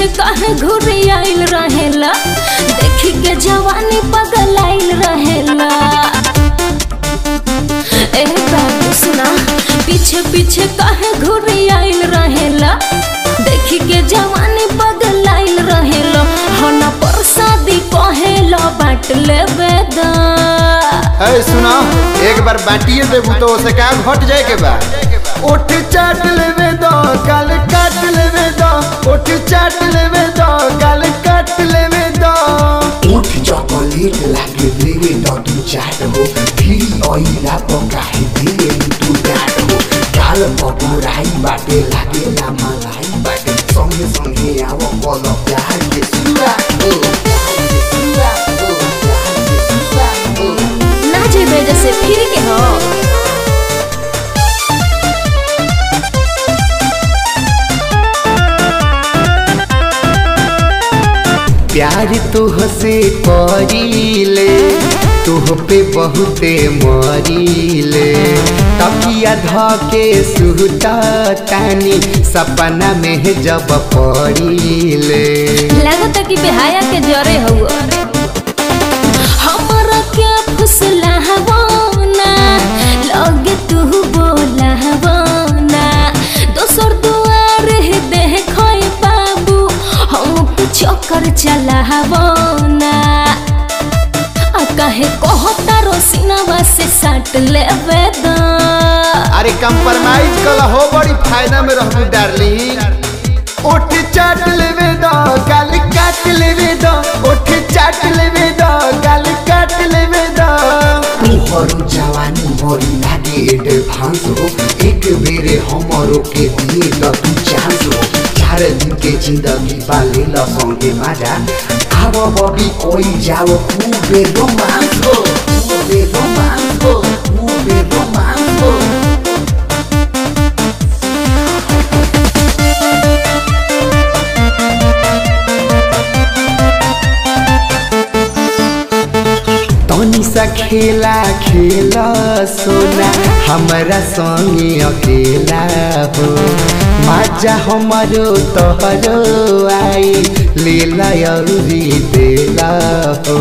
पीछे काहे घूरी आइल रहेला, देखी के जवानी पगल आइल रहेला। ए बाबू सुना, पीछे पीछे काहे घूरी आइल रहेला, देखी के जवानी पगल आइल रहेला। होना परसादी कहेला बाट लेवे दा। ए सुना, एक बार बाटिए देबू तो उसे काम हट जाए के बा। ओठ चाट लेवे दा, गाल काट लेवे दा, ओठ चाट लेवे दा, गाल काट लेवे दा। ओठ चॉकलेट लागे देवे दा, तू चाट हो फिर ऑयला पकाए देवे तू चाट हो। गाल पकोराई बाटे लागे ला मलाई बाटे, संगे संगे आवो बोलो प्यार के सुरा हो। नाचे बेजा से फिर के हो प्यार तुह से करीले, तुह पे बहुते मरीले। तकिया धके सुता तानी, सपना में जब पड़ीले। लगता कि बेहाया के जरे हुआ हमरा के फुसला हवाना, लगे तुह बोला हवाना। दोसर दुआर देह खोई बाबू, हम चक्कर चला हवाना। कहे कहता रोसिनवा से साट लेवे दा। अरे कंप्रोमाइज कला हो बड़ी फायदा में रहू डार्लिंग। ओठ चाट लेवे दा, गाल काट लेवे दा, ओठ चाट लेवे दा, गाल काट लेवे दा। तोहरो जवानी मोरी लागे एडवांस हो, एक बेरे हमरो के दिए दा तू चांस हो। चार दिन के जिंदगी पाले ला संगे मजा, आवो बॉबी कोई जाओ खूबे रोमांस हो, खूबे रोमांस हो, खूबे रोमांस हो। तोनी सा खेला खेला सोना, हमारा संगी अकेला हो। मजा हमारो तोहरो आई, लीला यारी देला हो।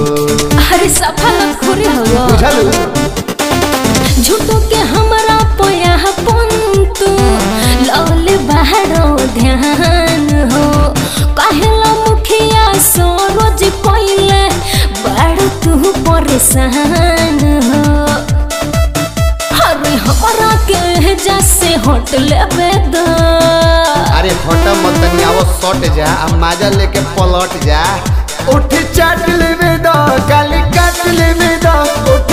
हर सफल खुरी हो झूठो के हमारा पोया पंतु, लौले बहरो ध्यान हो। कहला मुखिया सरोज कोइले, बड़ तू परेशान हो। अरे हमारा के जैसे हट लेवे दा। अरे हटा मतनी आवो सट जा, अब माजा लेके पलट जा। उठ चाट लेवे दा, गाल काट लेवे दा, उठ